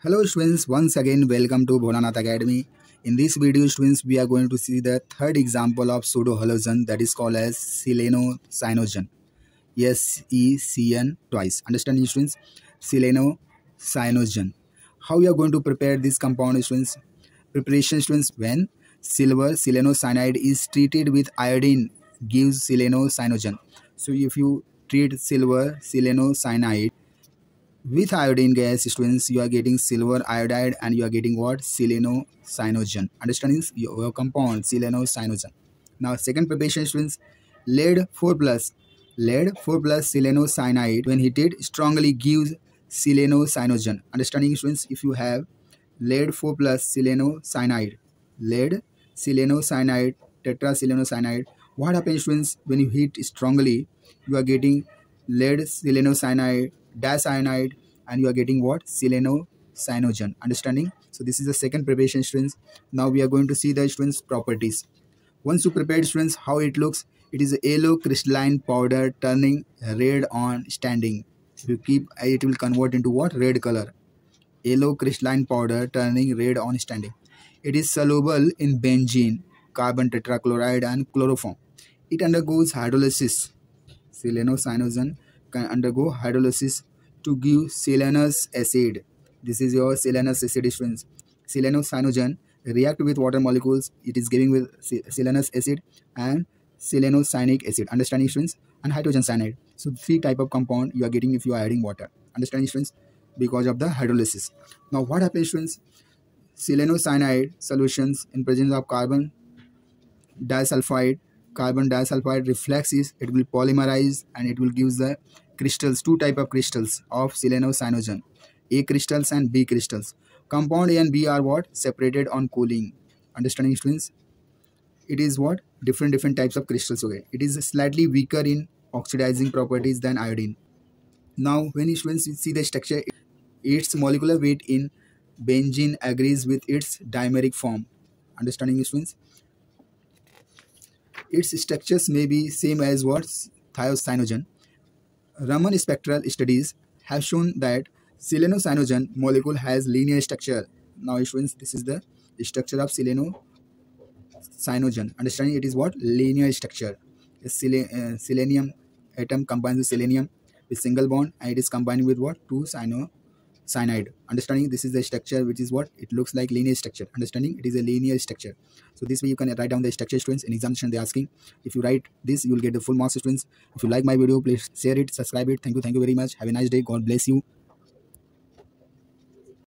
Hello students, once again welcome to Bholanath Academy. In this video students, we are going to see the third example of pseudohalogen, that is called as selenocyanogen. Yes, SECN twice. Understanding students? Selenocyanogen. How we are going to prepare this compound students? Preparation students, when silver selenocyanide is treated with iodine gives selenocyanogen. So if you treat silver selenocyanide with iodine gas students, you are getting silver iodide and you are getting what? Selenocyanogen. Understanding? Your compound selenocyanogen. Now second preparation students, lead 4 plus selenocyanide when heated strongly gives selenocyanogen. Understanding students? If you have lead 4 plus selenocyanide, lead selenocyanide, tetraselenocyanide, what happens students? When you heat strongly, you are getting lead selenocyanide, dicyanide, and you are getting what? Selenocyanogen. Understanding? So this is the second preparation students. Now we are going to see the students properties. Once you prepare students, how it looks? It is a yellow crystalline powder turning red on standing. If you keep it, will convert into what? Red color. Yellow crystalline powder turning red on standing. It is soluble in benzene, carbon tetrachloride, and chloroform. It undergoes hydrolysis. Selenocyanogen can undergo hydrolysis to give selenous acid. This is your selenous acid students. Selenocyanogen react with water molecules. It is giving with selenous acid and selenocyanic acid. Understanding students? And hydrogen cyanide. So three type of compound you are getting if you are adding water. Understanding students? Because of the hydrolysis. Now what happens students? Selenocyanide solutions in presence of carbon disulfide reflexes, it will polymerize and it will give the crystals, two type of crystals of selenocyanogen, A crystals and B crystals. Compound A and B are what? Separated on cooling. Understanding students? It is what? Different types of crystals. Okay, it is slightly weaker in oxidizing properties than iodine. Now when students see the structure, its molecular weight in benzene agrees with its dimeric form. Understanding students? Its structures may be same as what? Thiocyanogen. Raman spectral studies have shown that selenocyanogen molecule has linear structure. Now students, this is the structure of selenocyanogen. Understanding? It is what? Linear structure. Selenium atom combines with selenium with single bond, and it is combined with what? Two cyanide. Understanding? This is the structure which is what? It looks like linear structure. Understanding? It is a linear structure. So this way you can write down the structure students. In examination they are asking. If you write this, you will get the full marks students. If you like my video, please share it, subscribe it. Thank you very much. Have a nice day. God bless you.